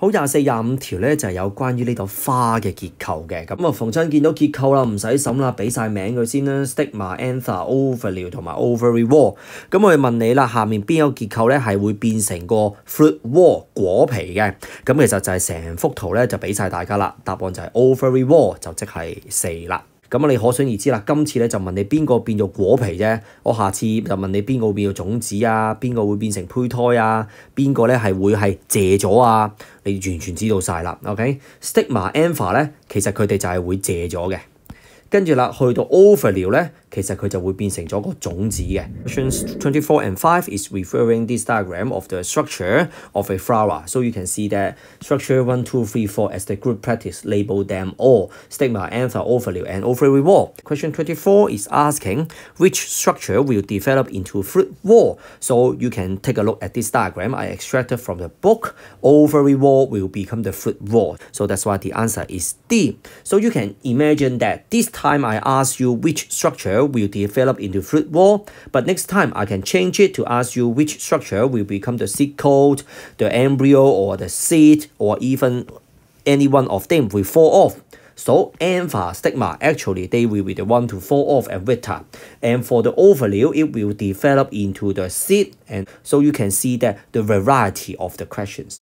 好，24、25條咧就係有關於呢朵花嘅結構嘅。咁啊，逢親見到結構啦，唔使審啦，俾曬名佢先啦 ，stigma、anther、ovule 同埋 ovary wall。咁我哋問你啦，下面邊有結構咧係會變成個 fruit wall 果皮嘅？咁其實就係成幅圖咧就俾曬大家啦。答案就係 ovary wall， 就即係4啦。 咁你可想而知啦，今次咧就問你邊個變做果皮啫，我下次就問你邊個會變做種子啊，邊個會變成胚胎啊，邊個咧係會係謝咗啊，你完全知道曬啦 ，OK？Stigma、anther 咧，其實佢哋就係會謝咗嘅，跟住啦，去到 ovule 咧，其實佢就會變成咗個種子嘅。Questions 24 and 5 is referring this diagram of the structure of a flower, so you can see that structure 1, 2, 3, 4 as the group practice label them all stigma, anther, ovule, and ovary wall. Question 24 is asking which structure will develop into fruit wall. So you can take a look at this diagram I extracted from the book. Ovary wall will become the fruit wall. So that's why the answer is D. So you can imagine that this time I ask you which structure will develop into fruit wall, but next time I can change it to ask you which structure will become the seed coat, the embryo, or the seed, or even any one of them will fall off. So anther, stigma, actually they will be the one to fall off and wither. And for the ovule, it will develop into the seed. And so you can see that the variety of the questions.